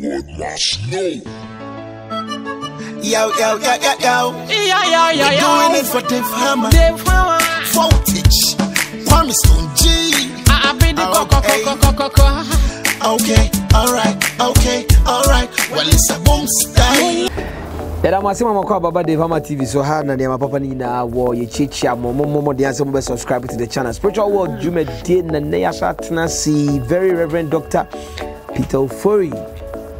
world must know. Yo, yo, yo, yo, yo. We're doing it for Dave Hammer. Voltage, Palmerston G. Okay, alright, okay, alright. Well, it's a bomb style. Era masema makwa baba Dave Hammer TV so hard na dem papa ni na wo ye chicha momo dey answer mo subscribe to the channel Spiritual World Jume dey na ya satna see Very Reverend Doctor Peter Ofori,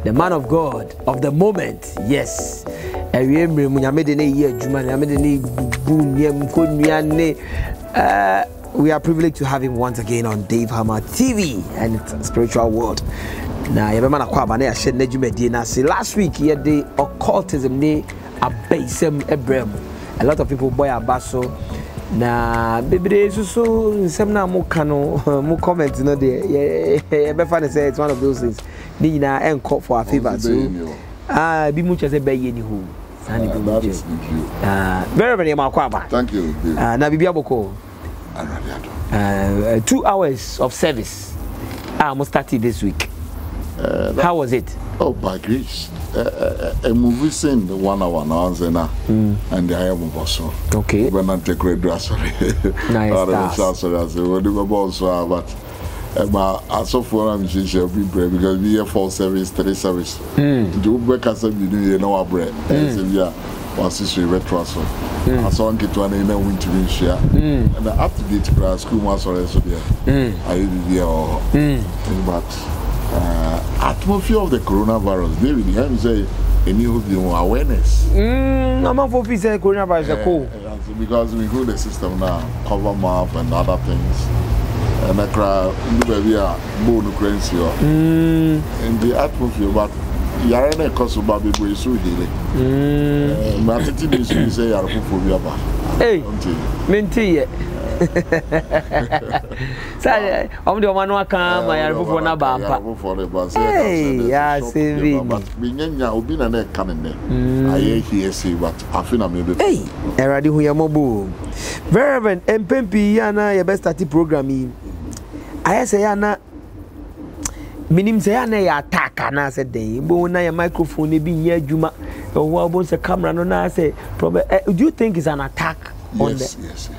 the man of God of the moment. Yes, ewe mre mu nyame dey na ye adwuma nyame dey na bu nyam ko nuane. We are privileged to have him once again on Dave Hammer TV and it's Spiritual World. Now, you remember I said last week here the occultism they abasem ebrem. A lot of people boy abaso na baby so nsem na mo kanu mo comment no there. Everybody say it's one of those things. Ni na enko for our favor too. Ah, bi much as e be yeni ho. Very much. Thank you. Na bibi aboko. 2 hours of service. I almost started this week. How was it? Oh, by grace. A movie scene, 1 hour now, and I am also. Okay. When I take red dress, sorry. Nice. I said, but I saw for I'm because we have 4 service, 3 service. Do breakfast, we do you know our bread. I saw him get one in a winter share. And the up to date class, school master, I did there all. But atmosphere of the coronavirus, David, you have to say a new awareness. I'm not for peace and coronavirus, because we go the system now, cover mouth and other things. And I cry, we are bone currency in the atmosphere, but you are in a cost of Baby Boy, so healing. My attitude is to say, I'm for you. Hey, Minty. Say, I'm the one who come. I am for na bamba. Hey, yeah, saving. But binyanya obi na coming there. I hear say, but I feel I'm not. Hey, eradi huya mobu. Reverend MPP yana your best at programming. I say yana. Minim say yana ya attack and I said dey. But na your microphone e binya juma. Owa obo se camera no na say. Do you think it's an attack on yes, the? Yes.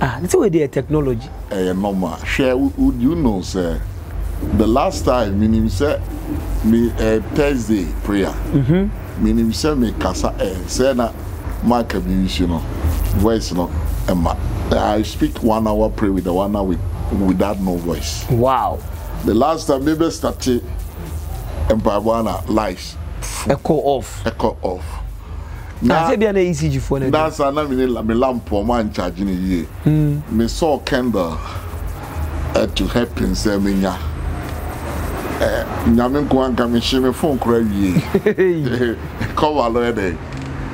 Ah, that's where the technology. Normal. Share. Would you know, sir? The last time, meaning, sir, me Thursday prayer. Meaning, sir, me casa. Sir, na my community, no voice, no. Emma, I speak 1 hour prayer with the 1 hour without no voice. Wow. The last time, maybe started. Empire Wana lies. Echo off. Now, that's an ECG phone. That's another lamp for man charging a year. Me saw candle to help in Semina. Naminquan coming shimmy phone crazy. Come already.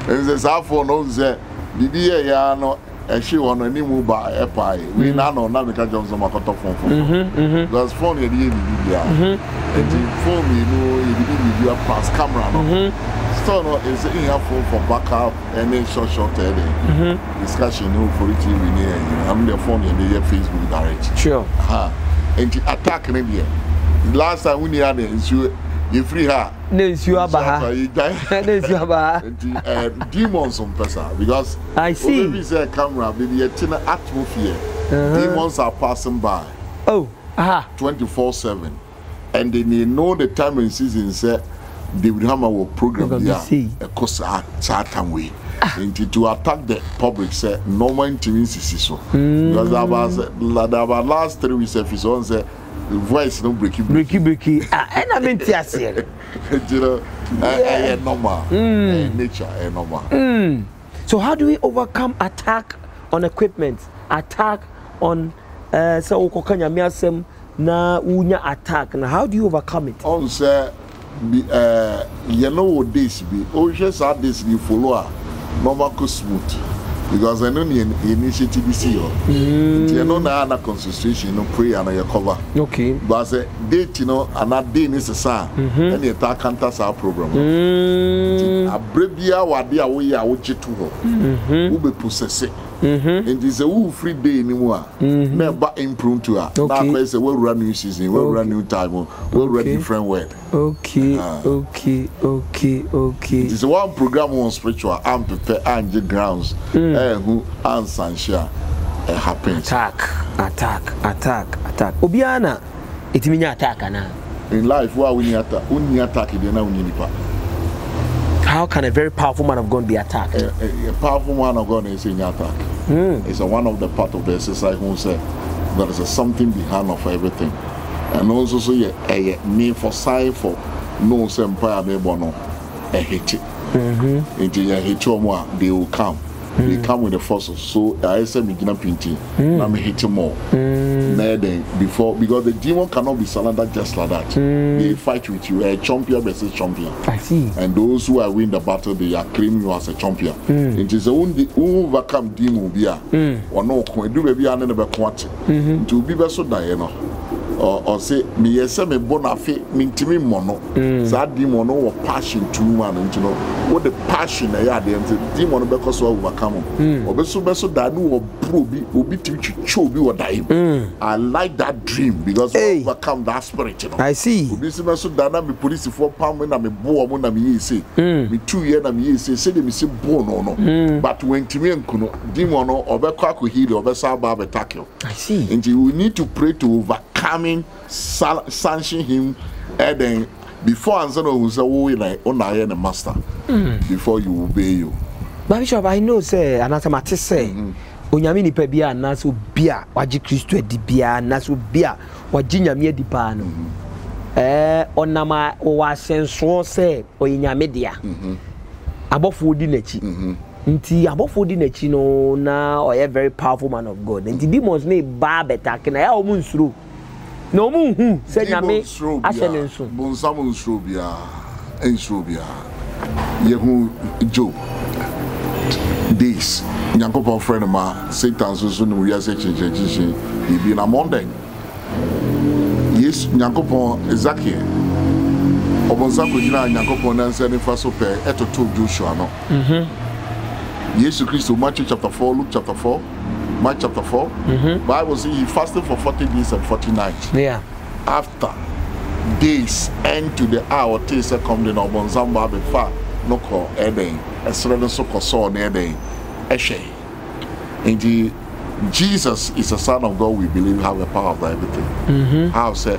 And the cell phone owns the BBA, and she won a new by a pie. We now know nothing can jump some cut off phone. That's phone, you did the phone, you know, you did your past camera. So no, it's in your phone for backup and then short discussion for it in here. I'm the phone and the Facebook direct. Sure. And the attack maybe. Last time we had you free her. No, you are demons on person because I see. Maybe it's a camera, maybe it's an atmosphere. Demons are passing by. Oh, 24/7, and they know the time and season. Say. David Hammer will program here because certain way to attack the public say normal intimacy so because our last 3 weeks of his own say the voice no breaky and I mean tears here you know normal nature normal. So how do we overcome attack on equipment, attack on so okokanya miasem na unya attack, and how do you overcome it? On say be, you know this be always had this new follower normal go smooth because I know the initiative is here. You know na na concentration, you know prayer and your cover. Okay. But say date you know another day is a sign. And you talk counter our program. A brave year wadi awo ya oje tuho. Who be possessed. And it's a whole free day anymore. But improve to her. Okay. It's a well run new season, well run new time, well run different word. Okay, okay. It's one program on spiritual and prepare and the grounds. Who and Sanshia happens. Attack. Obiana, it means attack. In life, why we attack it, now we how can a very powerful man of God be attacked? A powerful man of God is in attack. It's a one of the part of the exercise who said there is a something behind of everything. And also so a name for sign for no empire they bono a hate it. They will come. They come with the forces. So I said me gina pinti. I'm hating more. Before because the demon cannot be surrendered just like that. They fight with you. A champion versus champion. I see. And those who are win the battle, they are claiming you as a champion. It is only who overcome demon be or no do maybe another quantity. To be so diana. Or say me yes me bonafe mintimi mono. That demon or passion to man and you know what the passion they are the demon because we overcome. Or beso that no probi will be chobi or die. I like that dream because we overcome that spirit. You know? I see. Obiso that na me police for palm na me bo mo na me say me 2 years na me say me say bo no. But when timi nkuno demon or obekwa ko heal or beso aba attack you. I see. And you need to pray to overcome sanction him, and then before answer who say we like on I the master before you obey you. But Bishop, I know say anatomati say onyame ni pebia na so bia waji Kristo edi bia na so bia waji nyame edi pa no onama wa senso say onyame dia abofo di nachi nti abofo di nachi no na oy very powerful man of God nti demons me ba betake na ya o munsuru. No moon, said Yami, Ashenson, Bonsamun Shrubia, and Shrubia, Yahoo Joe. This Yankopa friend of mine, Satan's soon we are searching, he been among them. Yes, Yankopa is Zaki. Obonsakina, Yankopa, and sending for so pair at a two Joshua. Yes, Christ, Matthew chapter 4, Luke chapter 4. Mark chapter 4, Bible says he fasted for 40 days and 40 nights. Yeah. After days and to the hour, they succumbed in Obonzamba before no call Eden, a certain so called Eden, Eshe. Indeed, Jesus is the Son of God, we believe, have the power of everything. How said,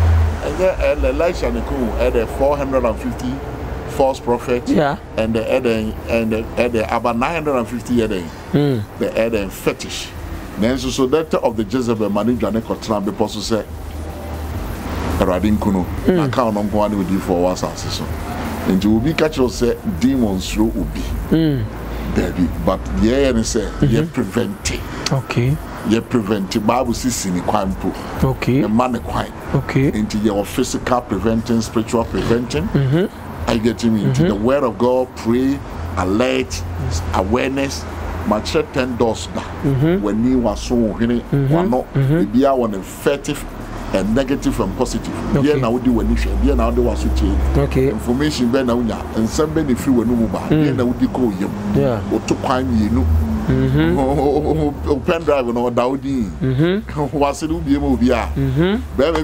And then Elisha and Niku had the 450 false prophets, and the Eden and the about 950 Eden, the Eden fetish. Then so that of the Jezebel Manindra Nekotran Apostle said, Radin Kuno, I can't go with you for our success. And you will be catch yourself demons through Ubi. Baby, but yeah, and say, you're preventing. Okay. You prevent the Bible says in the crime proof. Okay. The man crime. Okay. Into your physical preventing, spiritual preventing. I get him into the word of God, pray, alert, awareness. My church 10 doors now. When you are so not be on effective and negative and positive. Here now do when you share, here now do what you change. Okay. Information better now and somebody if you were no mobile, here now would go you. Yeah. Or to crime you know. Pen drive or Dowdy. Was it be a baby?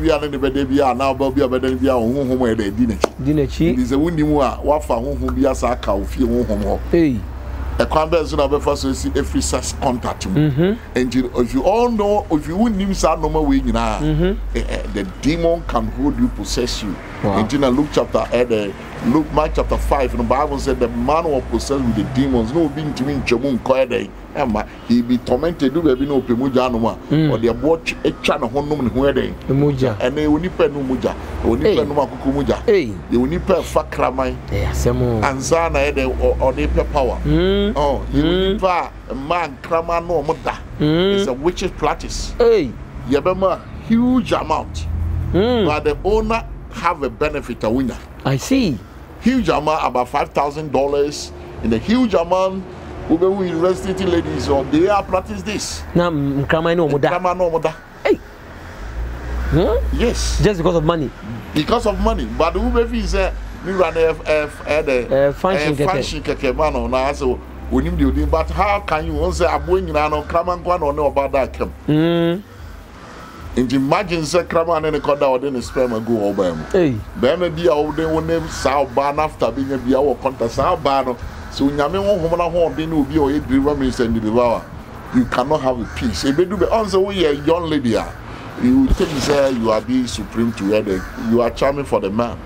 I never be a now, Bobby, a better be a home where they didn't. It is a windy moor, what for whom be a sack of few home. A conversation of a first every such contact. And if you all know, if you wouldn't even start no more winning, the demon can hold you, possess you. And in Luke chapter 8. Luke, Mark chapter 5, and the Bible said the man was possessed with the demons. No being to mean Jamun Koede, Emma, he be tormented, do be no Pimujanuma, or they watch a channel Honum Huede, Muja, and they will nipper no Muja, or nipper no Kukumuja, they will nipper Fakramai, and Zana or nipper power. Oh, you nipper a man, Krama no Muda. It's a witch's practice. Hey, Yabema, huge amount. But the owner have a benefit, a winner. I see. Huge amount, about $5,000, and a huge amount. We university ladies, or they are practice this. Now, Kamano Moda. Hey. Huh? Yes. Just because of money. Because of money, but we is a function kekemano na so. But how can you once say aboyin na no kraman kwa no ne obada kem? Imagine say kraman na ne koda or dey sperm go over him. Hey. Be me bia o dey won name sa ban after be me bia o contact sa ban no. So you cannot have a peace. If you do be answer we a young lady, you think say you are being supreme to her, you are charming for the man.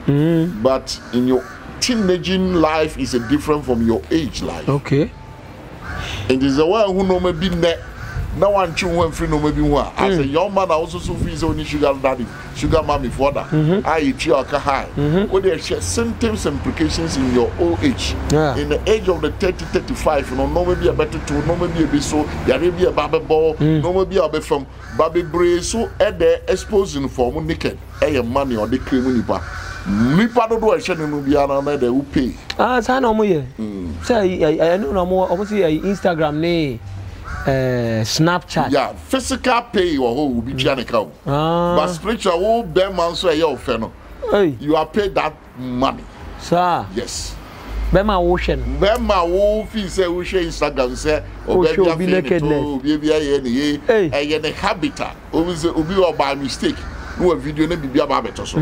But in your teenaging life is different from your age life. Okay. And is the one who no maybe now one children went free no maybe one. As a young man, I also suffer only sugar daddy, sugar mommy father. I eat your kahai. What they share symptoms and implications in your old age. Yeah. In the age of the 30, 35, you know, no maybe a better tool, no maybe a bit so, there may be a baby ball, no maybe a bit from baby brace. So at the exposing for naked, a money or the cream nipa. Nipa do do a share no be another they will pay. Ah, so no more. I know no more. Obviously, Instagram ne. Snapchat. Yeah, physical pay or who will be Janica. But spiritual will be man so your fellow. You are paid that money. Sir. Yes. Bema ocean. Bema will feel say we share Instagram say or be naked. A habitat. Always will be by mistake. No video ne be a habit or so.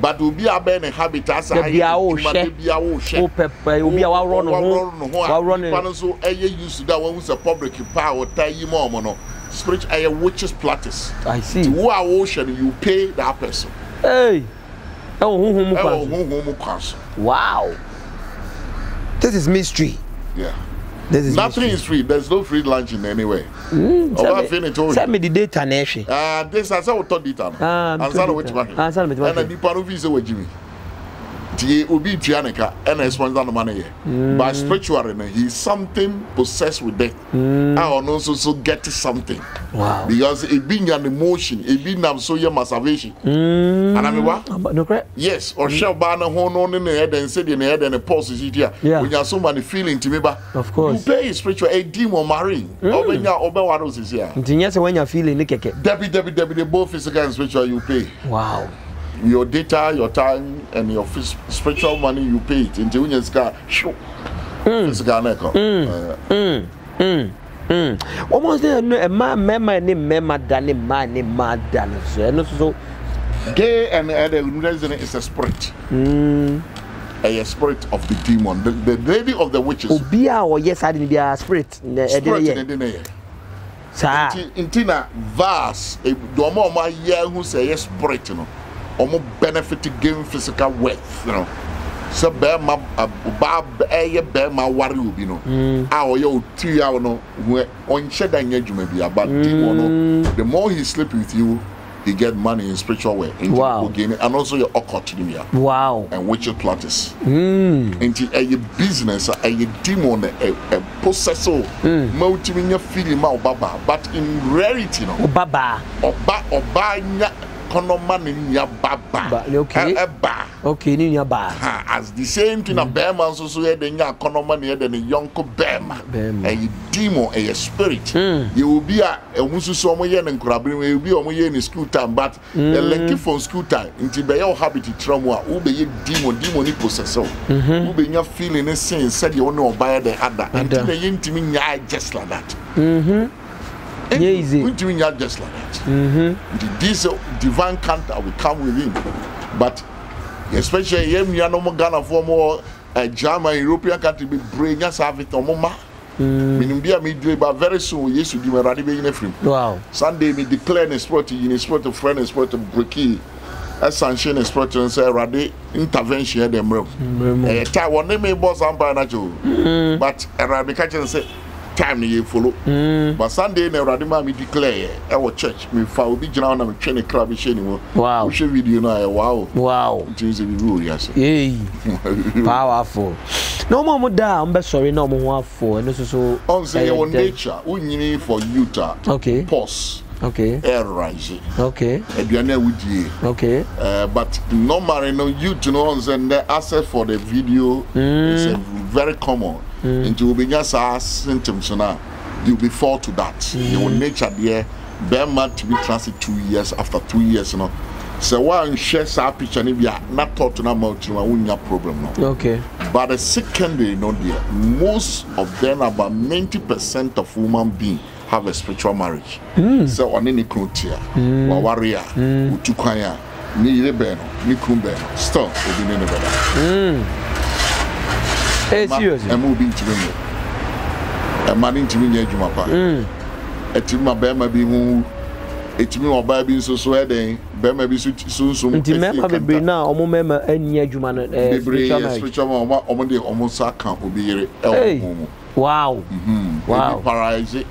But will be a ben a habitat. Be a ocean. Be a ocean. Be a run on. Run so I used to that one was a public power. Tell you more mono. Spirit I witches practice. I see. Who are ocean you pay that person. Hey. Wow. This is mystery. Yeah. Nothing is free. There's no free lunch in any way. Send me the data, Neshi. This is our third data. But spiritually, he's something possessed with death. And also so get something. Wow. Because it being an emotion, it being so your salvation. And I mean what? Yes. Or shall ban a horn in the head and sit in the head and a pulse is here. When you have so many feelings to me, but of course, you pay spiritual a demon marine. Open your over one is here. When you're feeling both physical and spiritual, you pay. Wow. Your data, your time, and your spiritual money you pay it into when you scar show. Almost there, no, a man, my name, Mema, Danny, so, gay and the resident is a spirit. A spirit of the demon, the lady of the witches. Obia or yes, I didn't be a spirit. In Tina, vast, a domo, my year who say a spirit, you know. Almost benefit to gain physical wealth, you know. So bear my worry, you know. Our yo 2 hour no where on shed and you may be about the more he sleep with you, he get money in spiritual way. Wow. Gain it. And also your occult. Wow. And witcher practice. Into a business, a demon, a possessor, multi-million feeling out baba. But in rarity, you know. Baba. Oba okay. Okay, as the same thing, a bear man so had a young economy had a young bear, a demon, a spirit. You will be a musu somewhere and crabbing, will be away in school time, but the lucky from school time into by your habit trauma, who be a demonic possessor, who be your feeling and saying, said you know by the other, and the intimate just like that. We're doing that just like that. This divine counter will come with him. But especially in Ghana, for more German, European country, we bring us have it on Mama. But very soon, yes, we will be in a frame. Wow. Sunday, we declare an expert, in a sport of friend, a sport of breaky, a sanction, a sport of Rade intervention at the room. Taiwan, they may boss umpire, but Rade catcher said, time you follow, but Sunday in Radima we declare our church. We found the ground and we train a crab anymore. Wow, we should video now. Wow, wow, powerful. No more muda, I'm sorry, no more for and so on your nature, we need for Utah. Okay. Pause. Okay. Air rising. Okay. And you are with you. Okay. But normally no you to know and the asset for the video is very common. And you will be just symptoms now. You will be fall to that. Your nature there, bear man to be transit 2 years after 2 years, you know. So one shares our picture and are not thought to not your problem now. Okay. But the secondary, you know, dear, most of them, about 90% of women beings have a spiritual marriage. So on any criteria, warrior, utukanya, ni rebeno, ni kumbe, still we be never. It's serious. I'm moving to me. I'm marrying to me. Etimi oba bi nso so eden be ma bi sunsun etimi ma bebre na omo mema anya adwuma no spiritual man omo de omo sa kan obi yere elmo. Wow. Wow. Paradise.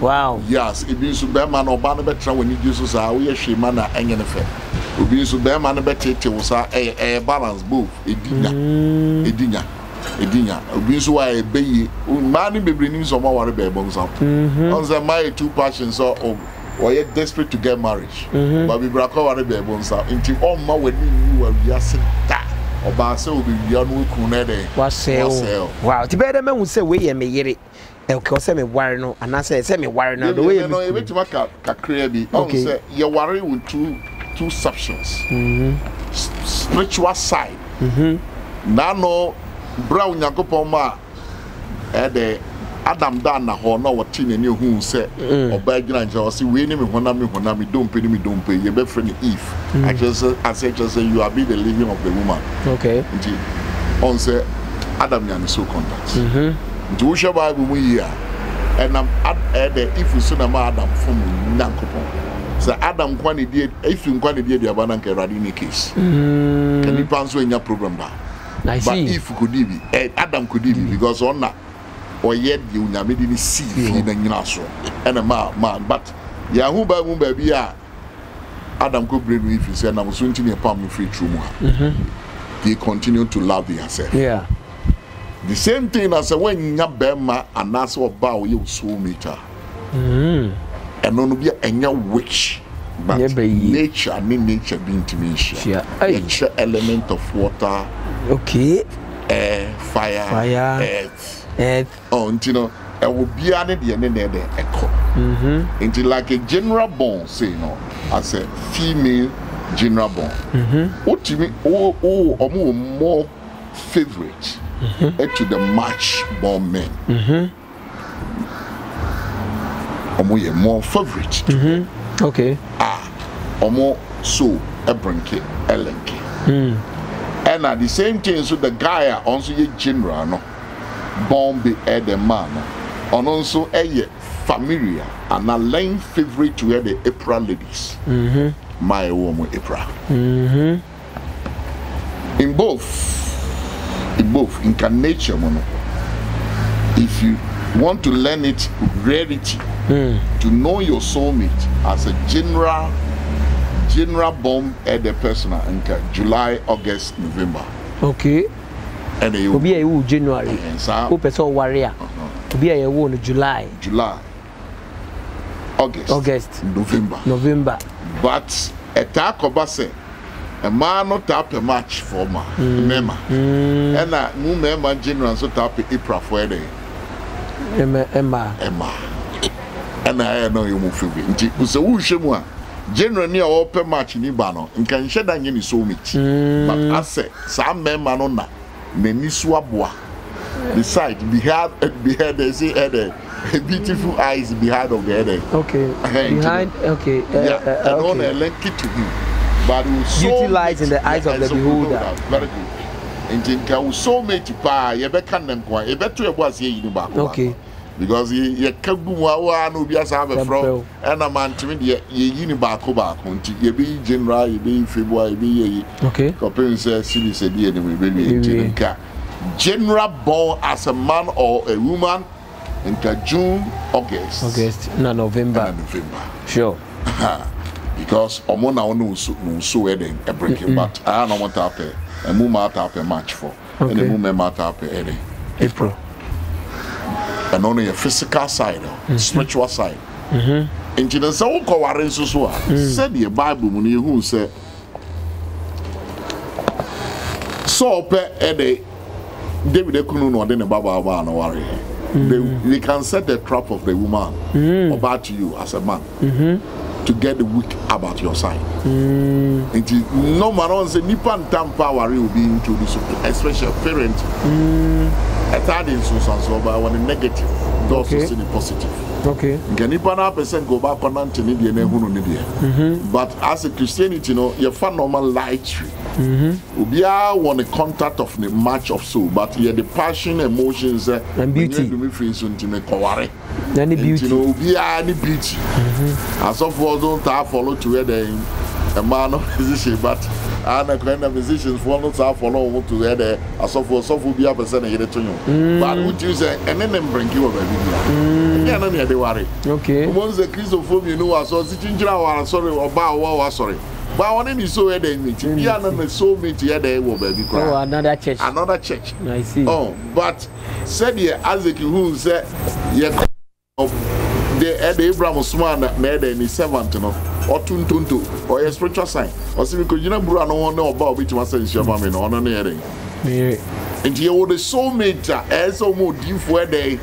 Wow. Yes, ebi nso be ma na oba no betra wani Jesus a wo ye hwema na enye ne fe. Obi nso be ma no betete wo sa e balance both edinya obi nso wa e beyi ma ni bebre ni nso ma ware be bon sam. Onza my two passions are or yet desperate to get marriage. But we braco are the bonsa until all my wedding you are yassin that or basso will be young kunede. Was sale. Wow, the better man would say, we may get it. El Cosame Warno, and I say, semi Warno, the way I know every time I can create it. Okay, you're worried with two substance spiritual side. Nano Brown Yakopoma at the Adam Dana or no what tin and you who said or bag and see we name when I don't pay me don't pay your best friend if I just say you are be the living of the woman. Okay. On say Adam and so contact. Do shall buy we are and I'm at the if you soon am Adam from Nankopon. So Adam quantity if you quantity the abandon radini case. Can you answer in your problem? I see. But if could be Adam could be because on that. Or yet you never did see in and a man, but Yahoo by whom baby Adam could bring with his and I was soon to a palm free true. He continued to love yourself. Yeah, the same thing as when you have Bema and that's what bow you so meter and no be a new witch, but nature, nature being to me, nature element of water, okay, air, fire, earth. Oh, you know, I will be an idiot and then the echo. Until like a general bond, say, no, as a female general bond. What you mean? Oh, more favorite to the match born men. More favorite. Okay. More so a brinket, a linky. And at the same time, so the guy also a general, no. Bombi at the man, and also a familiar and a line favorite to wear the April ladies. My woman April. In both incarnation, if you want to learn it, rarity to know your soulmate as a general bomb at the personal anchor, July, August, November. Okay. And it will be a January. Who warrior? To be a woman July, August, November. But a talk about a man not tap a match for ma, and a new member general so tap April for a day. Emma, and I know you move it. It's a woman. Generally, open match in Ibano and can shed any so much. But I say, some men are not. Beside, behind, they see beautiful eyes behind of the head. Okay. Behind, okay. Yeah. And on a link to him, but utilize in the eyes of the beholder. Very good. And think I will so make you buy a beckon quite a better was here in back. Okay. Because you can't do what no be as have a fro and a man to me, ye unibaco back until you be general, you be February, be a okay. Compensa, silly said, anyway, baby, general born as a man or a woman in June, August, no November. Sure. Because a month I know so wedding, a breaking, but I don't want to have a match for. Okay. And the movement matter up in April. And on your physical side, spiritual side. And you know, so said the Bible when you say, so David they can set the trap of the woman about you as a man to get the weak about your side. It is no matter say Nipan Tam power will be introduced, especially parents. A third instance so by one negative, those who see the positive. Okay. Can Nipan percent go back on Anthony and who no need. But as a Christianity, you know, your fan normal light tree. We are one contact of the match of soul, but here the passion, emotions, and beauty. Any beauty. You know, we are any beauty. As of all don't have followed together a man of position, but and a kind of musicians follow not have follow together as of all so be a person here to you. But would you say and then bring you over? Yeah, no, they worry. Okay. Once the Christophobia knew us, or sitting our sorry or bow, sorry. But one in so head meeting, yeah, and so meet here they will be crying. Oh, another church. Another church. I see. Oh, but said here as a who said, yeah. The Abraham Osman made any servant, you know, or Tuntuntu, or a spiritual sign, or see because you know, Bruno, no one know about which one says your mammy, no, no, no, and you would so major as a more deep where they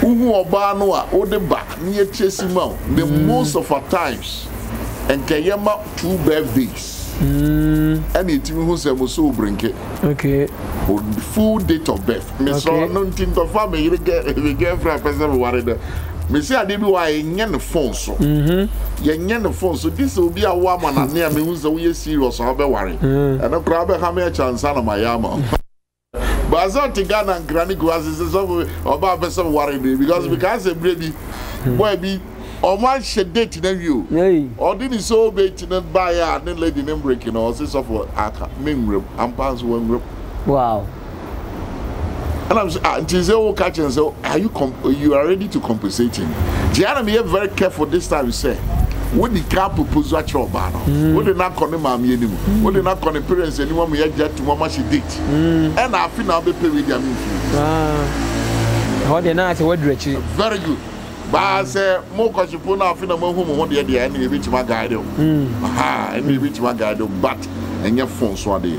who are Banoa or the back near Chesimau, the most of our times, and Kayama 2 birthdays. And it was a so bring it. Okay. The full date of birth. Miss Ronantin to family, the girlfriend person worried. Me say I did why any phone so. Any phone so this will be a woman and near me who's a serious or be worried. And I grab a hammer chance on my arm. But as I think Ghana and Granny Glasses is over about person worried because we can't say baby boy be or one should date in you. Or didn't so baiting and buy and then lady name breaking or this of what I can't remember and pass one group. Wow. And I'm saying, catch and so are you are ready to compensate him? Gianna be very careful this time you say. What the car propose at your banner? What did not call him anymore? What did not call the parents anyone we had yet to mama she did? And I think I'll be paid with their influence. How they now say what direction? Very good. But I say more because you put out in a home one day and you reach my guide. Aha, and you reach my guide, but and your phone so there.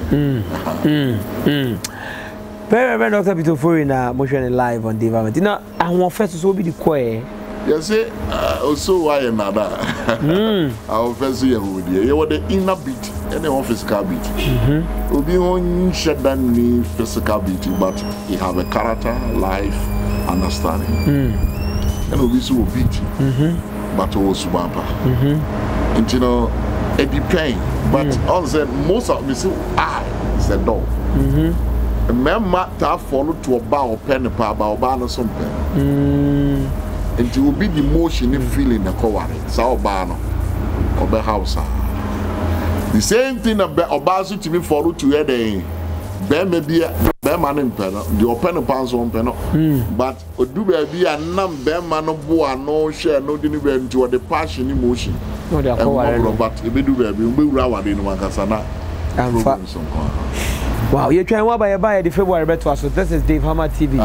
Very Reverend Doctor Peter Ofori na motion live on Dave Hammer. You know, I want first to so be the choir. You see, also why another? I want first to hear who did. You want the inner beat, and the one physical beat. Obi on shut down the physical beat, but he have a character, life, understanding. And Obi so beat, but also bumper. And you know, it depends. But also most of me say, it's a dog. Remember that follow to a bow pen about something. And it will be the emotion and feeling the cover. It's our banner of the house. The same thing about it to me follow to a day. There may be a man in pen, the open pants on pen, but do be a number man of boy, no share, no deliver into the passion emotion. No, they are covered, but if we do, we will round in one casana and problem. Wow, you're trying what by the February better. So this is Dave Hammer TV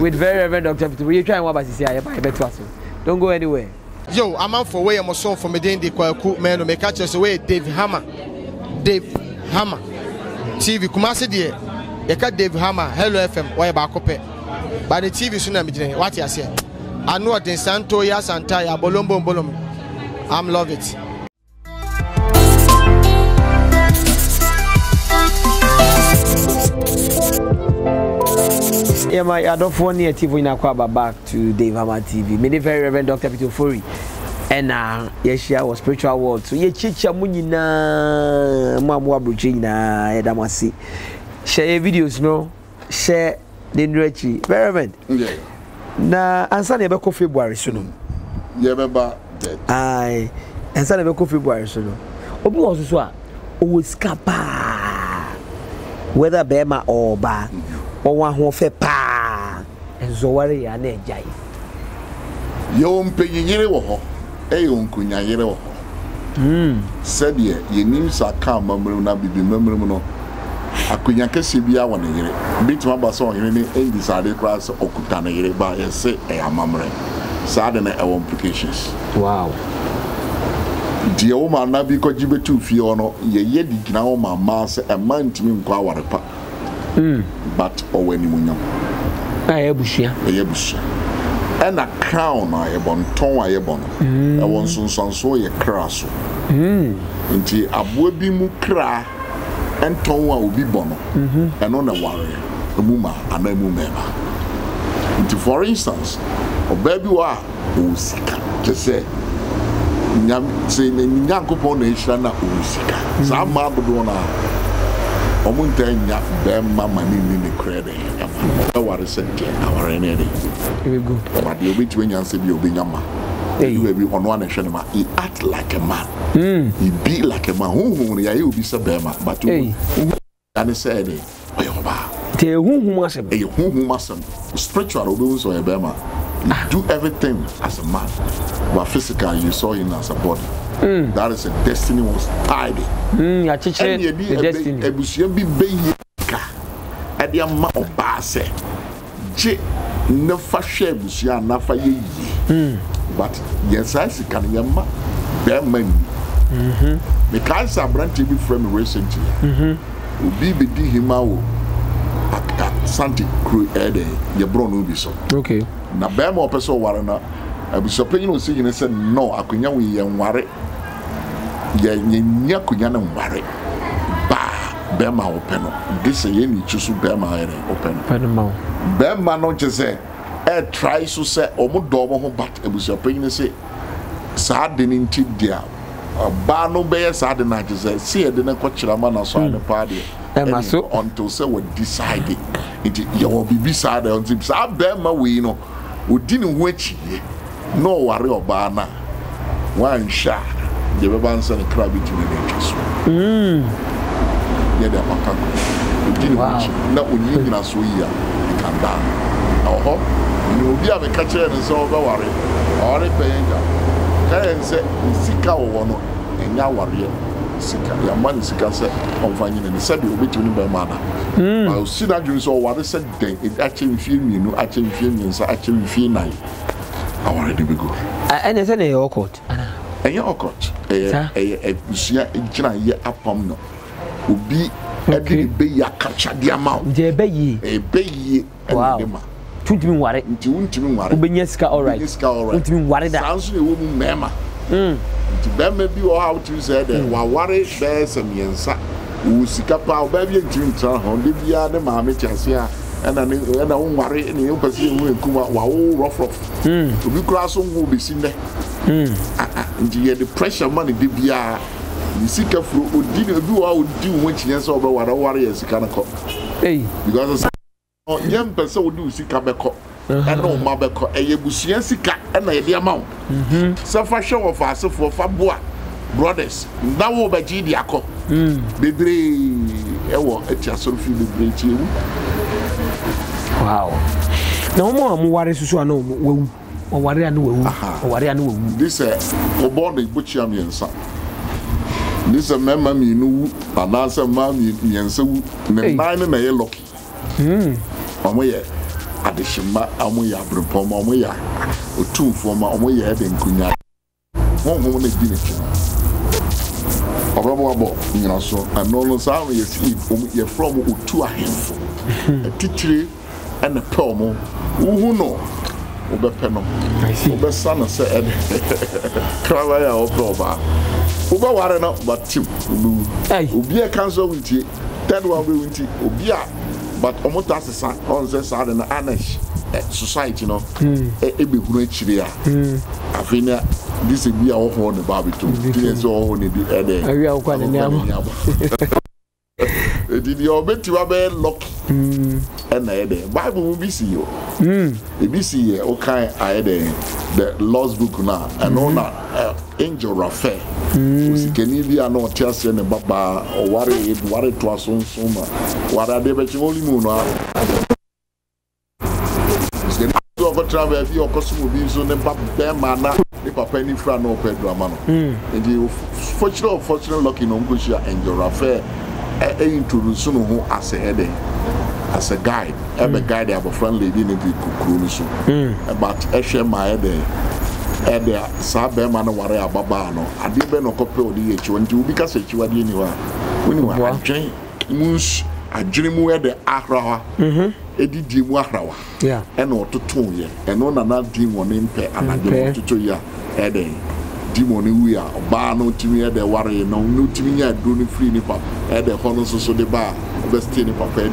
with Very Reverend Doctor Peter. You're trying what by better. Don't go anywhere. Yo, I'm out for way I'm a song for me then the Kwaku man make catch us away Dave Hammer. Dave Hammer TV Kumasi dear. You cut Dave Hammer, Hello FM, why about copy? By the TV tsunami, what you say? I know what the Santo Yas and Taya Bolombo Bolom. I'm love it. Yeah, my adoption near TV in Aquaba back to Dave Hammer TV. Many Very Reverend Doctor Peter Ofori. And Yeshia was spiritual world. So Yechicha Munina Mamwa Brujina Edamasi. Share your videos, no? Share the Nrechi. Very Reverend. Yeah. Na answer never call February soon. Yeah, remember that. Aye. Answer never call February soon. Obi was so always kappa. Whether Bema or Ba. Or one who fell pa and Zowari and a jay. You won't pay your ho, a uncle. Said ye, ye names are calm, Mamma, be memorable. I could not see be one year. Bit my bass on him in decided class or could turn a by a say a mamre. Sudden implications. Wow. Dear woman, now because you be too Fiona, ye yet did now my master a man to me inquire a part. But or any winner. I abusha, a abusha. And a crown, I have on Tom, I have on. I want some so a crasso. Until I will be mukra and Tom will be bono. And on a warrior, a mumma, and a mumma. Until, for instance, a baby war who sicker to say, Yanko nation, who sicker. Some marble donor. I won't tell you, Mamma, in the credit. I want to send you our energy. But you'll be twin and say you'll be Yama. You will be on one nation. He act like a man. He be like a man. Who will be Sabema? But you and said, who must spiritual rules or a Bema? You do everything as a man, but physically you saw him as a body. That is a destiny was tied. And you be destiny. And you be baby. And you are basse. Je never share with you and never ye. But yes, I see can you ma bear money. Because I'm brand to be from recently. We be di hima wo. Santi created your brown ubiso. Okay. Na bema opeso warana. I was surprised when she said, "No, I couldn't worry. You couldn't worry. Bah, Bema open. This is you choose Bema open. Bema no just say, I try to say, omu domo ho bat. I was surprised when she said, "Sadini tidia. Bah no be sadini just say. See, I didn't catch the man as well party. Until say we decided, it you will be decided until say Bema we know." We didn't wait. No worry about now. One shot, the baban's and crab into the nature. Yeah, they're macaco. We didn't watch. Now we need us, we can down. Oh, you will be a catcher and so worry. Or a painter. Can say, Sika or no, and now worry. Sika, your man Sika said, on finding and said, you'll be to him by manner. I'll see that you saw what I said then. It actually film you, actually film you, so actually film night. I already be good. And it's an awkward. And you're awkward. A will be a baby capture the amount. There be ye a baby. Wow. Too worried. All right. Sounds a woman, mamma. To them, maybe you are out to say that while worried bears and yansa. Who sick up our baby and drink on Libya, the mammy chasia, and I won't worry any embassy will come out rough. To be grass on will be seen there. And you the pressure money, Libya. You sick up who didn't do out do when she has over what a warrior is kind of cop. Because a young person would do sick up a cop. And no mother cop, a busiansica, and a dear mount. So for show of us for Fabua. Brothers, now over Gidiaco, the day a chasson feel the great you. Wow, no more worries, so I know what I know. This is a body butcher, and son. This is a member you knew, and that's a mammy, and so nine and a lucky. Away at the Shema, Amoya, Brupoma, Amoya, two former Amoya head and Kunya. One woman is dinner. You know, so and all those hours you're from two handful, a titri and a pomo. Who know? Oberpenum, Oberson, said Cravaya or Proba. Uber warren up, but two. Ubia council with you, that one will with you, Ubia, but almost as a son on the side and Anish society, you know, a big rich there. I think this will be our own barbecue. This only the other. I will quite a did your bet to have lock and I had Bible will be see you. If you see a okay, I had the lost book now and honor angel Raphael. Can you be an orchestra and a baba or worry it? Worry to us on summer. What are they but you only moon? Travel your costume will be so named Bamana if I pay any friend no pay drama. And the fortunate lucky no go share and your affair. Introduce no who as a head as a guide. Every guide have a friend lady in the kukuru. But I share my head. There, Sabemano, Waria Babano, I didn't know couple of the H1 because it's what you are. When you are Jane Moose, I dream where the Ahrawa, Eddie Wahrawa, yeah, and or to 2 year, and on another demon in pay, and I go to 2 year, and a demon we are, Barno to me at the warrior, no new to me at Duni Free Nipper, at the Honor Soso de Bar, best in the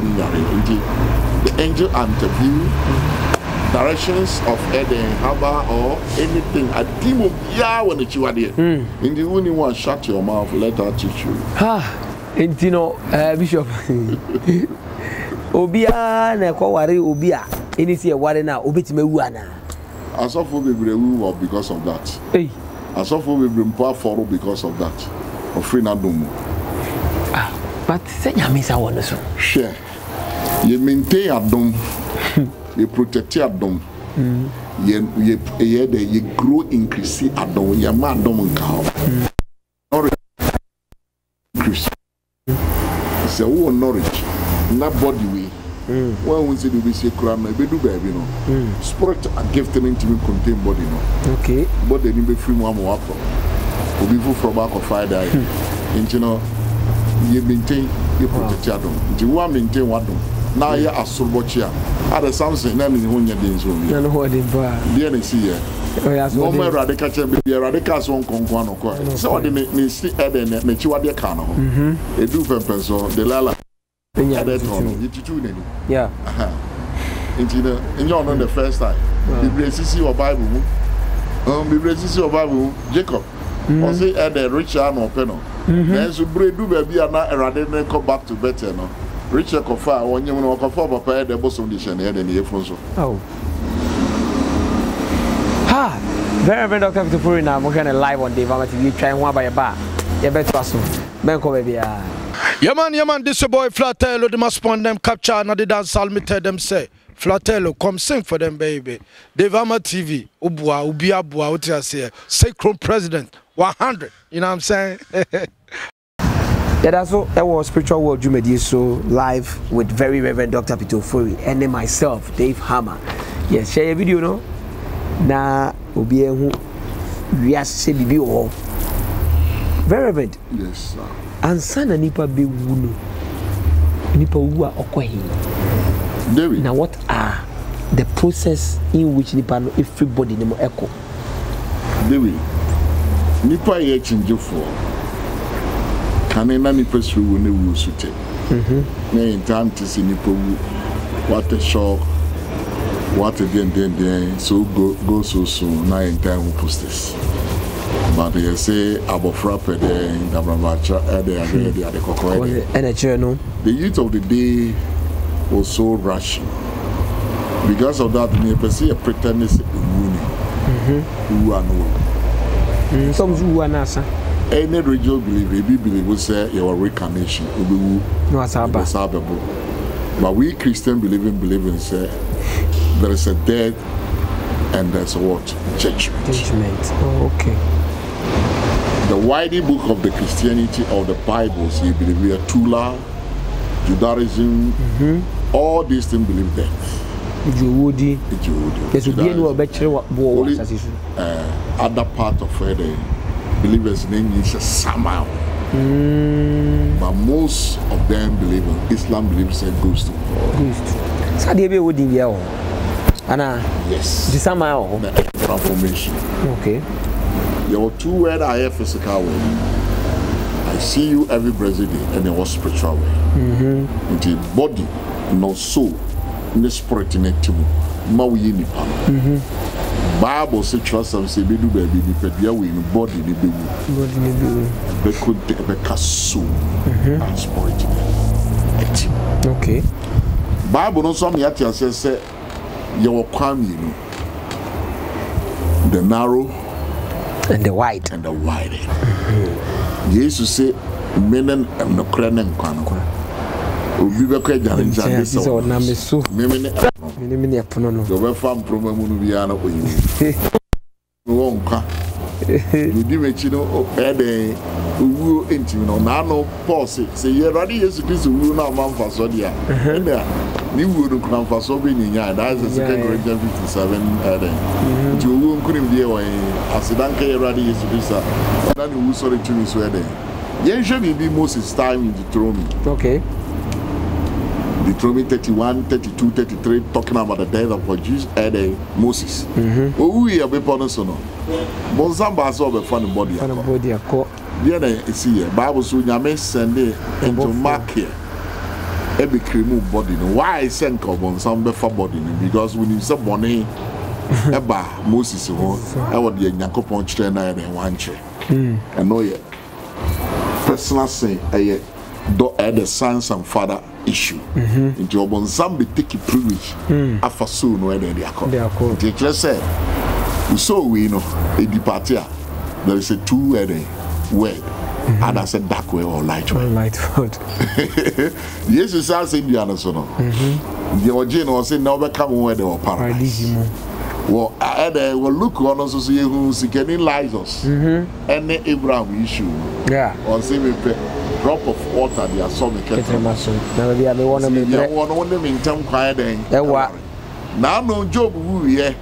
angel interview. Directions of Eden Harbor or anything. A demon, yeah, when you are there. In the only one, shut your mouth, let her teach you. Ha! And you know, Bishop Obia, na Kawari, Obia, anything Warena, Obitmeuana. I suffer with Brew because of that. Hey, I suffer with Brimpa Foro because of that. Of Frenadumu. Ah, but say, I miss our one. Share. You maintain a dome. You protect your dom. You grow increase your dom. Your man dom and cow. Knowledge increase. It's a whole knowledge. Not body way. When we say we say crown, we do baby no. Spirit and gift need to be contain body no. Okay. Body need be free one more up. We be from back of fire die. And you know, you maintain, you protect your dom. You want maintain what dom? Now you are so much here. At the Samson, name is one year days only. You know what they buy. Then they see here. No more radical chamber, radicals won't conquer or so they may see at the mature their canoe. They do purpose or the lala. Yeah. In your on the first time, the blesses your Bible. The blesses your Bible, Jacob. Or say at the rich arm or penal. Then so bread do be a night and come back to better. Richard Kofa, one year when I come for Papa, the boss on the channel and the influencer. Oh. Ha! Very Reverend Doctor Peter Ofori now. We're gonna live on Dave Hammer TV. Try one by a bar. You better pass on. Men come baby. Yeah man. This your boy Flatello. They must point them capture another dance. I'll meet them say. Flatello, come sing for them, baby. Dave Hammer TV. Ubua, ubia, bua. What you say? Sacred President. 100. You know what I'm saying? Yeah, that's all. That was Spiritual World Jumedi. So live with Very Reverend Doctor Peter Ofori and then myself, Dave Hammer. Yes, share your video, no? Na obi ehu wiase bibi o. Very Reverend. Yes, sir. Ansa na nipa be wuno. Nipa wuwa okohi. David. Now what are the process in which nipa no everybody nemo echo? David. Nipa ye chinje for. Kanena ni pesu woni wusute. Ne intanti sinipo what a shock. What again then so go so soon. Na intan we post this. But they say abofra pe de ndabravacha ade ade kokko ade. And a journal. The youth of the day was so rational. Because of that we perceive a pretenders woni. Who are no. Some who are nasa. Any religious believer will say your reincarnation. But we Christian believe in say there is a death and there's a what? Judgment. Judgment. Oh, okay. The wider book of the Christianity or the Bible, so you believe we are Tula, Judaism, all these things believe that. Jewudi. There should be no better word. Other part of the believers' name is a Samuel, but most of them believe in Islam. Believes in ghost. Ghost. So they be holding there, Anna. Yes. The Samuel. The transformation. Okay. Your two words are a physical way. I see you every blessed day, and your spiritual way. With the body, no soul, no spirit in it. Maui ni pan. Bible says trust and say, "Be do baby, be prepared. We in body, be do. Body, be do. Be could be cast and spirit. Okay. Bible no some yet say you will come, you know, the narrow and the wide Jesus say, "Menen and no crenen kwanko." Obi be kwa jarinja this or na me so. Minimini upon no. The way farm program will be an open. That's the 2 Corinthians 57. Moses' time in Deuteronomy. Okay. Deuteronomy 31, 32, 33, talking about the death of Moses. We are the Bible into Mark here. Every remove body. Why I send carbon some body? Because when you say body, Eba Moses, I would be a Nyankopon trainer and one chair. I know it. Personal say, I had the sons and father issue. In Jobon, some be taking privilege after soon where they are called. The teacher said, so we know a departure. There is a two-headed word. And I said dark way or light way. Yes, it's as Indiana sono. The origin was in now come where they were paradise. Well, I will look on us to see who's getting lies us. And the Abraham issue. Yeah. Or see me drop of water, they are so making. Now they are the one of them in time quiet. Now no job who yeah.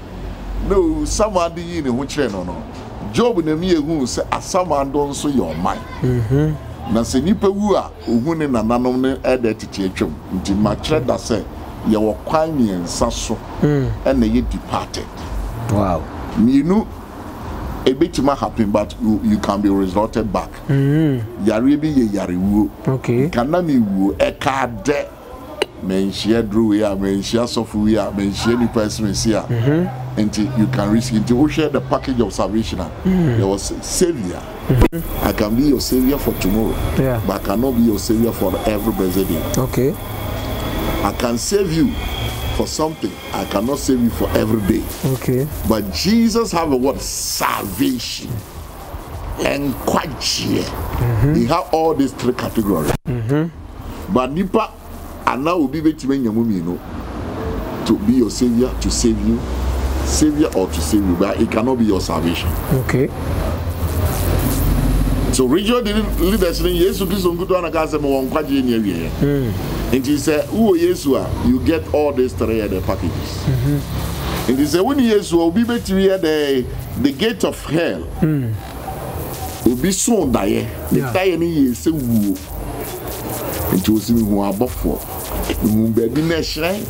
No, somebody in who channel no. Job in the mere who say, as someone don't so your mind. Nancy Nippewa, who in an anomaly added to Chum, into my tread that said, you were quiny and sasso, and they departed. Wow. You know, a bit might happen, but you can be resorted back. Yaribi Yariwu, okay, Kanami woo, a car dead. Men share drew here, men share soft we are, men share any person here. Until you can risk until we share the package of salvation. There was a savior. I can be your savior for tomorrow, but I cannot be your savior for every blessed day. Okay. I can save you for something, I cannot save you for every day. Okay. But Jesus have a word salvation. And he have all these 3 categories. But Nipa and now will be between your mummy, you know, to be your savior, to save you, but it cannot be your salvation. Okay. So regional leaders in Jesus Christ on good one against them on quadri near here. And he said, "Who Yeshua, you get all these 3 other packages." And he said, "When Yeshua will be between the gate of hell, will be soon die. The time is so woo." And to see who are before. Who be nation?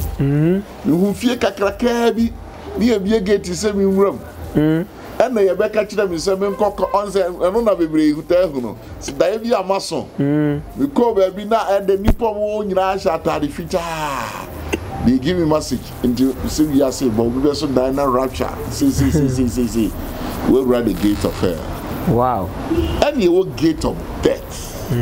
Who fear kakrakabi? Near be a gate to save him room. And they are back at them in 7 cock on the another baby who tell you. So there be a muscle. The cover be not at the nipple won't rush at the feature. They give him message into Sylvia say, but we were so diner rapture. See. We'll ride the gate of hell. Wow. And you will gate of death.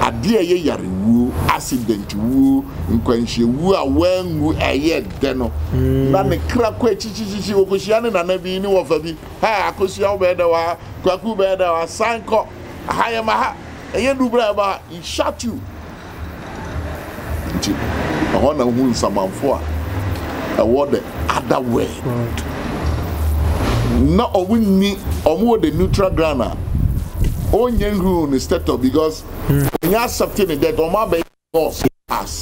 Adia ye yari wu, accident wu, nkwenshi wu a wengu a ye deno. Na ne krakwe chichichichi wokushiane na nebi ini wafabi. Ha, akosia ubeda wa, kwaku ubeda wa, sanko, haya maha, ye dubra ya maha, he shot you. Nchi, ahona huu samamfua, awo the other way. Na omu ni, omu the neutral ground. Oh, Yengu instead of because you accepted the death of my baby us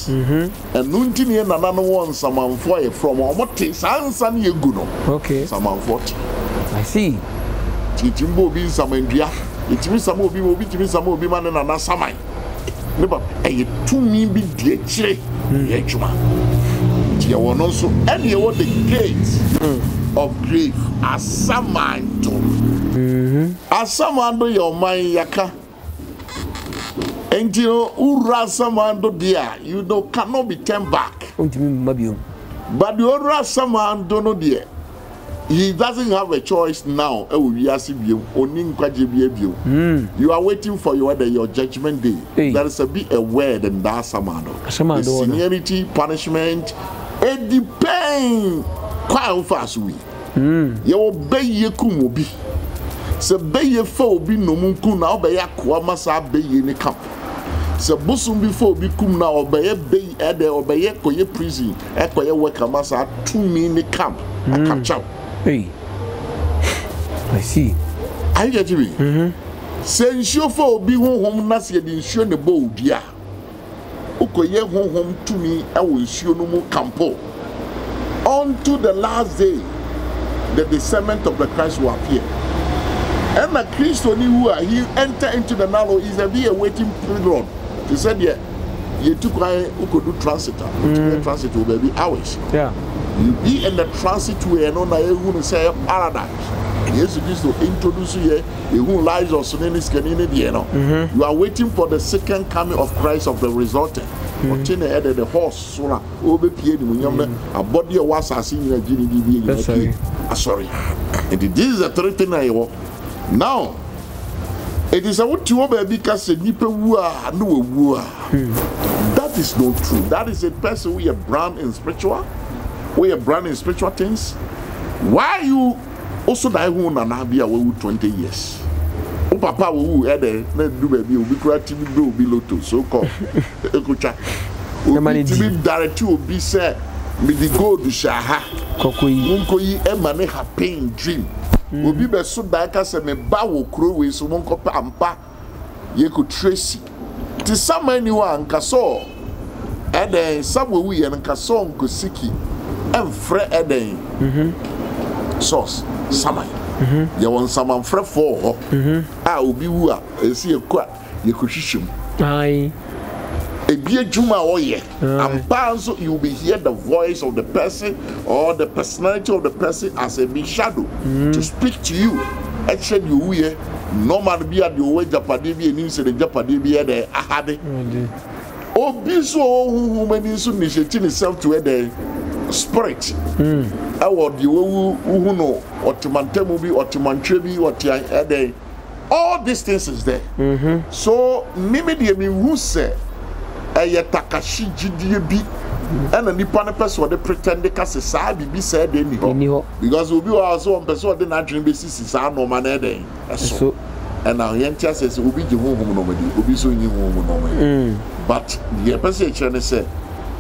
and Nuntin and another one, someone for you from Omotis and San Yaguno. Okay, someone for I see. It will be some India, it means some of you will be to me some of you man and another summer. Never a 2 me be the check. There were no so any of the gates of grief as someone to. As someone do your mind yaka, and you know who someone do dear, you know cannot be turned back. But you are someone don't know dear. He doesn't have a choice now. You are waiting for your judgment day. Hey. There is a bit aware than that someone. The seniority, punishment, it depends quite fast we. You obey your kumubi. Se beye fo bi nomunku na obeya kwa masa beye ni camp se busum bi fo bi kum na obeya beye ede obeya koye prison e koye work masa 2 mini camp a capture. Hey, I see. Are you getting me? Since you for be home, Nasia, the insurance board, dear. Okoye home to me, I will show no more campo. Unto the last day, the discernment of the Christ will appear. And the Christ only who are he enter into the narrow is a be a waiting period. He said, yeah, you took why who could do transit. Transit will be hours. Yeah. You be in the transit way and on a say paradise. Yes, it is to introduce you who lies or Sunnis. You are waiting for the second coming of Christ of the resultant. The horse sooner will be paid when you a body of was seen in GDB. Sorry. And this is the third thing I walk. Now, it is about you because that is not true. That is a person who is brand in spiritual, we are brand in spiritual things. Why you? Also, die who na be away 20 years. Oh, Papa, who had a do baby will be creative, do be lotto, so called. Ecocha will be direct, will be said, with the gold to Shaha, Cocoy, Uncoy, Emma, her pain dream. Will be best so darkers and a bow crew with some copper and pa. You could trace it. Tis some anyone, Casso, and then somewhere we and Casso and Kosiki and Fred Eden sauce. Sama, you want someone for 4? I will be who I see a quack, you could shoot him. Aye, a beer juma or ye, and so you will be hear the voice of the person or the personality of the person as a big shadow to speak to you. I said, you will normally be at your way, Japadibi, and you said, Japadibi, and I had it. Oh, be so who many soon is itself to a day. Spirit. I would the who know or to Mantemubi or to Mantrebi or to all these things is there. So Mimi the who say a Takashi GDB and a Nippon person they pretend they can say be said any because we be also on person they not dream basis is our normal day. So and now Yentia says will be the home nobody will be so new home nobody. But the person trying say.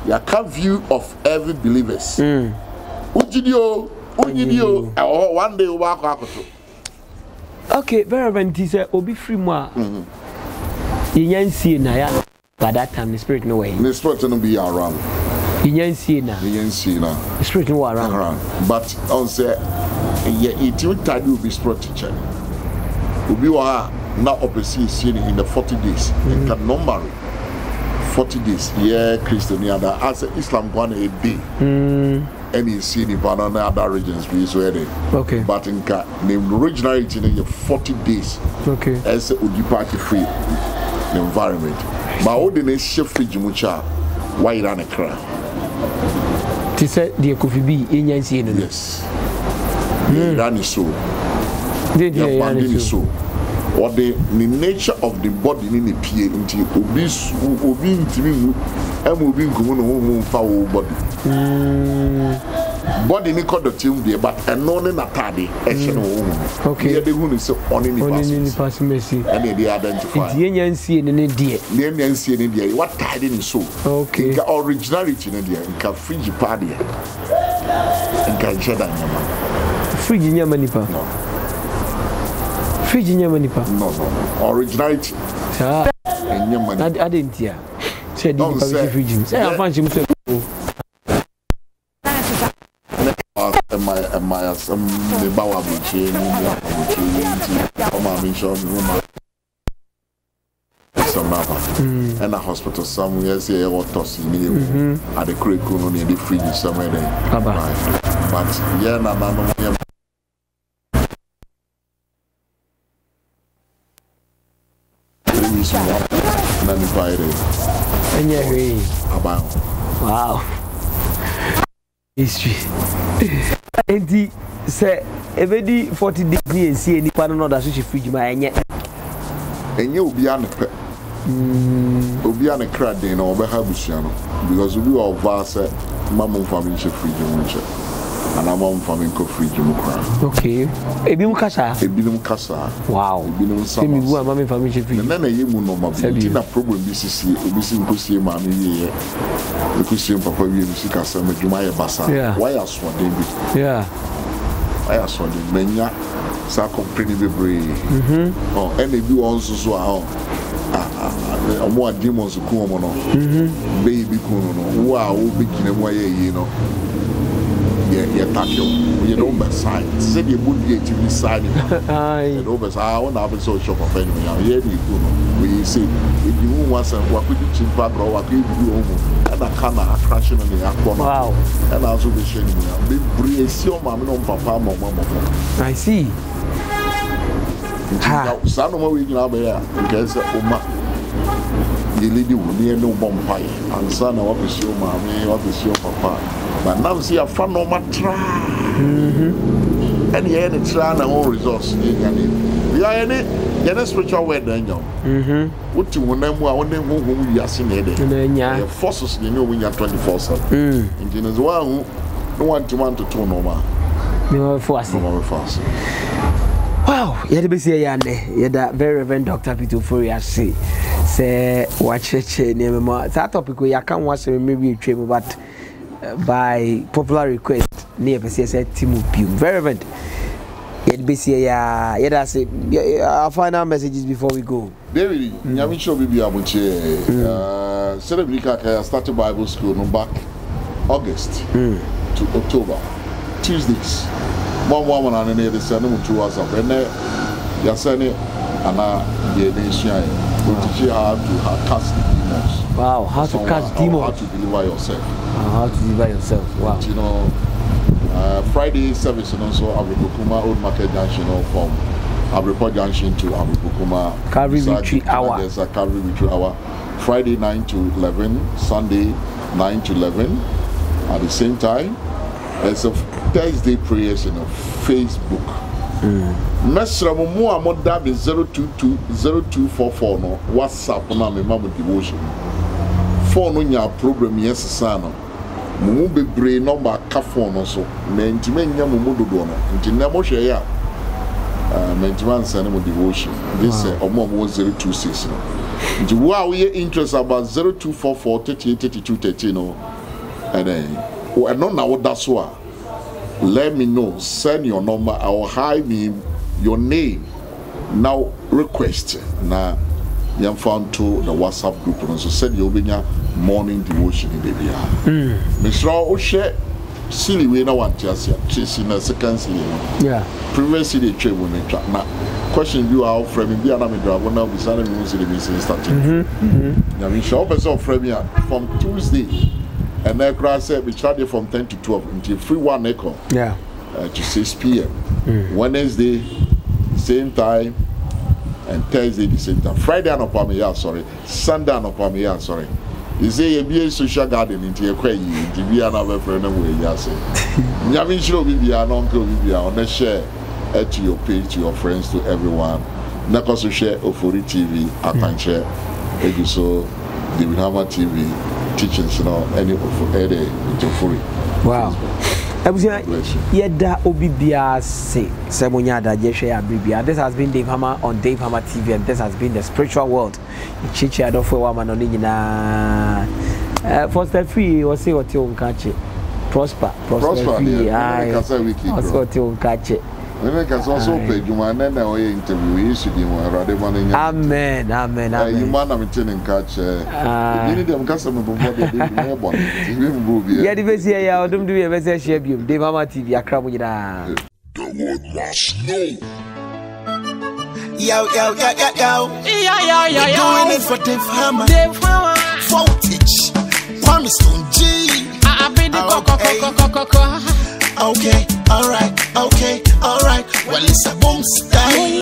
Your current view of every believers. One day walk. Okay, very Reverend, he said, "Obi free more." You can see now. By that time, the spirit no way. The spirit no be around. You can see now. You can see now. The spirit no around. But on say, yeah, it will tell you be spirit teacher. Obi wa na opposite sin in the 40 days. It can number. 40 days, yeah, Christian, yeah, as Islam one a day, and you see the banana other regions we saw it. Okay, but in car, the original it in 40 days, okay, as Uji party free the environment. But all the next chef fridge mucha, why you run a crowd? They said the coffee be in your scene, yes, they run it so, they run it so. Or the nature of the body in the PA into obese, obese, and moving home foul body. Body in the team, but a non in a party, a woman. Okay, the woman is on in the past mercy, and they identify the NNC in India. The NNC in India, what tied in so? Okay, the originality in India, in Cafrigi party, and Kanchada Yaman. Friginia Manipa. Fiji Manipa. No, no, originality. I didn't hear. Said the Fiji. I find him. The Bower Beach, and a hospital somewhere, say, or tossing me at the creek, only the Fiji somewhere there. But yeah, no. Wow. History. And the say every 40 days and see any panel that switch fridge my and you will be on the crowd then or because we are vast mamma family fridge and I'm on family fridge. Okay. Ebim Casa, Ebinum Casa. Wow, Ebinum Sammy, who are mammy family fridge. And then a human no more. A problem, BCC, Obissin Cossier, Mammy, the Cossier, Papa, Music, Cassam, Jumaya Bassa. Why are Swan David? Yeah. I asked for the Mania, Sacomprini Bibri, or any view also so are more demons to come on, baby Kuno, wow, big in a way, you know. Yeah, thank you. You don't be signed. Say you would be actively signing. I don't be signed. I won't have a social of anyone. I'm here. We say, if you want some, what could you chip back or what could you do? And I come out crashing on the aqua. Wow. And I was with the shame. I see. Some of we now be here because the lady will near no bonfire. And son, what is your mommy? What is your papa? But now see a fun no matter. Any try and own resource. We are any spiritual word, Daniel. What you want them who are them whom you are seeing here. Forces they know when you are 24/7. And then as well, no one to want to turn over. No force. Wow, you had to be saying, you had that very Reverend Doctor Peter Ofori say, watch it. That topic we can't watch maybe travel, but. By popular request, near PCS Timothy. Very Reverend. Yet BC, our final messages before we go. David, I'm sure we be able to celebrate. I started Bible school back August to October, Tuesdays. One woman and another sending 2 hours up, and you're sending and the nation will teach you how to cast demons. Wow, how to cast demons? How to deliver yourself. How to deliver yourself. Wow. But, you know, Friday service and also Abrikukuma Old Market Junction, you know, from Abrikot Junction to Abrikukuma. Calvary Retreat Hour. There's a Calvary Retreat Hour. Friday 9 to 11, Sunday 9 to 11. At the same time, there's a Thursday prayers on Facebook. Mesra Mumu Amoda 0220244 no WhatsApp na me mamu devotion. Phone on your program yes sano. Mumu be brain number ka phone also. Me ntime nya mumu dodo no. Ntina mo hwe ya. Me ntime san mo devotion. This omo 026 no. Nti wa we interest about 0244383213 no. And then we no na what that's why. Let me know. Send your number. I will hide me your name. Now request. Now you am found to the WhatsApp group. So send your morning devotion in baby. Mr. O'Shea, silly we now want to see a second silly. Yeah. Previously the trade women track. Now question you are framing the anime driver now beside the music starting. I mean sure person framing from Tuesday. And then Christ said we charge it from 10 to 12 until free 1 acre. Yeah. To 6 p.m. Wednesday, same time, and Thursday the same time. Friday and upon me, yeah, sorry. Sunday and upon me, yeah, sorry. You say you be a social garden into your quay, to be another friend away, yeah, say. Yamisho will be an uncle will be on a share to your page, to your friends, to everyone. Nakosu share Ofori TV, I can share. Thank you so Dave Hammer TV. Teachings now, any of any free. Wow, Yeda Obibia say, Semonia, Jesha, Bibia. This has been Dave Hammer on Dave Hammer TV, and this has been the Spiritual World. Chichi, I don't feel one man on Foster free, or say what you won't catch it. Prosper, free. I was what you won't catch it. We can also pay you, and then our interview is to be rather money. Amen. You man, I'm telling catch. You need them customer before they do. Yeah, the best here, I don't do a better shape. You, Dave Hammer TV, I crab with it. The world must know. Yo. Doing it for Dave Hammer. Voltage. Cornerstone G. I've been the Okay, alright, well it's a boom style.